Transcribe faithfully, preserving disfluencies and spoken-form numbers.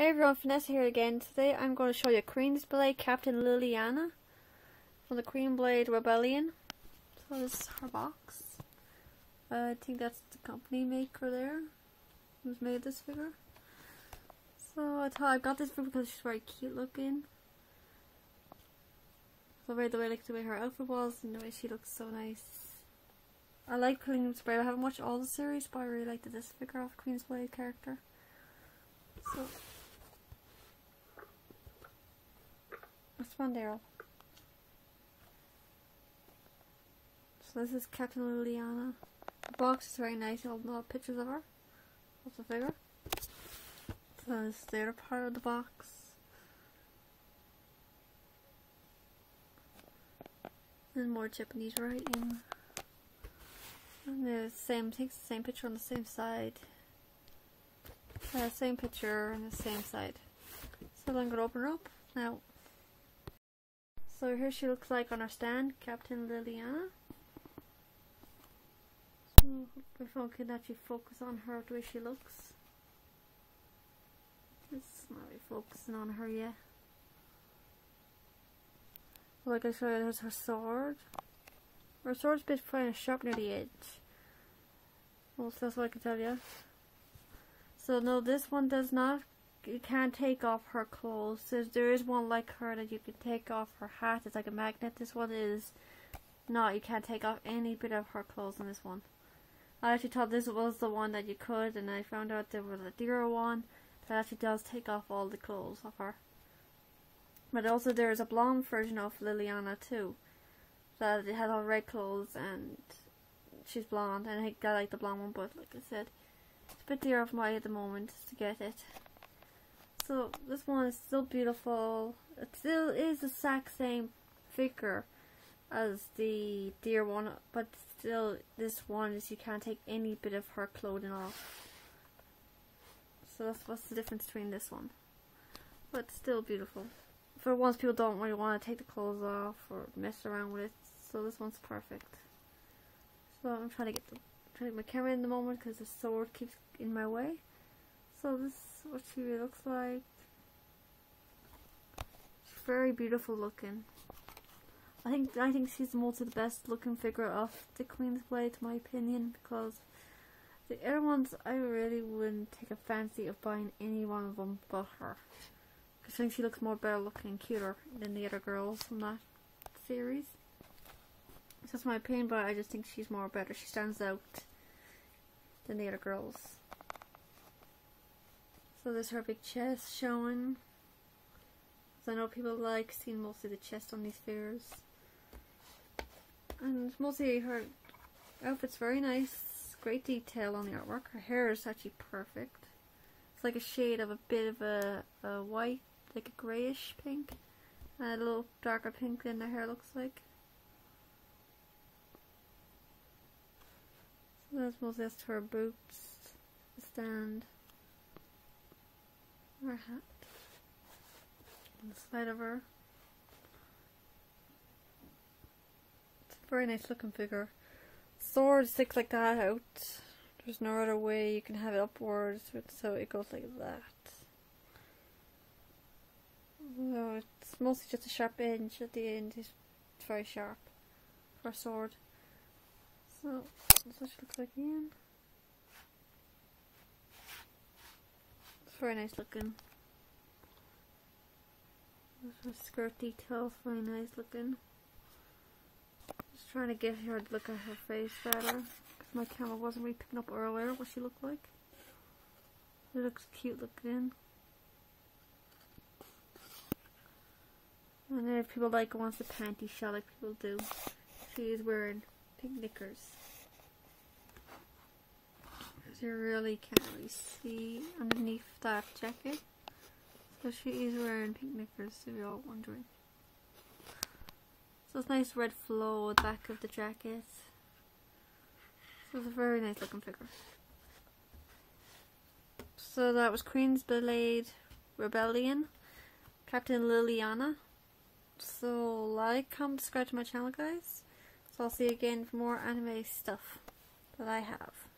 Hey everyone, Vanessa here again. Today I'm going to show you Queen's Blade Captain Liliana for the Queen's Blade Rebellion. So this is her box. Uh, I think that's the company maker there who's made this figure. So I thought I got this figure because she's very cute looking. So right away, I like the way her outfit was and the way she looks so nice. I like Queen's Blade. I haven't watched all the series, but I really liked this figure of Queen's Blade character. So. Daryl. So this is Captain Liliana. The box is very nice, all the pictures of her. That's the figure. So this is the other part of the box. And more Japanese writing. And the same things, the same picture on the same side. Uh, same picture on the same side. So I'm gonna open her up now. So here she looks like on our stand, Captain Liliana. So my phone can actually focus on her the way she looks. It's not really focusing on her yet. Like I showed you, there's her sword. Her sword's been kind of sharp near the edge. Well, that's what I can tell you. So no, this one does not. You can't take off her clothes. There's, there is one like her that you can take off her hat. It's like a magnet. This one is not. You can't take off any bit of her clothes in this one. I actually thought this was the one that you could, and I found out there was a dearer one that actually does take off all the clothes of her. But also there is a blonde version of Liliana too. That it has all red clothes and she's blonde, and I, I like the blonde one, but like I said, it's a bit dear of mine at the moment to get it. So this one is still beautiful. It still is the exact same figure as the deer one, but still this one is you can't take any bit of her clothing off. So that's what's the difference between this one. But still beautiful. For once people don't really want to take the clothes off or mess around with it, so this one's perfect. So I'm trying to get, the, trying to get my camera in the moment because the sword keeps in my way. So this is what she really looks like. She's very beautiful looking. I think I think she's the most the best looking figure of the Queen's Blade, in my opinion, because the other ones I really wouldn't take a fancy of buying any one of them but her. Because I think she looks more better looking and cuter than the other girls from that series. It's just my opinion, but I just think she's more better. She stands out than the other girls. So there's her big chest showing. So I know people like seeing mostly the chest on these figures. And mostly her outfit's very nice. Great detail on the artwork. Her hair is actually perfect. It's like a shade of a bit of a, a white, like a greyish pink. And a little darker pink than the hair looks like. So that's mostly just her boots. The stand. Her hat on the side of her. It's a very nice looking figure. Sword sticks like that out. There's no other way you can have it upwards, so it goes like that. No, it's mostly just a sharp edge at the end. It's very sharp for a sword. So that's what she looks like again. Very nice looking. Her skirt details, very nice looking. Just trying to get her to look at her face better, because my camera wasn't really picking up earlier what she looked like. It looks cute looking. And then if people like wants the panty shot like people do, she is wearing pink knickers. You really can't really see underneath that jacket, so she is wearing pink knickers if you're all wondering. So it's nice red flow at the back of the jacket. So it's a very nice looking figure. So that was Queen's Blade Rebellion, Captain Liliana. So like, comment, subscribe to my channel guys. So I'll see you again for more anime stuff that I have.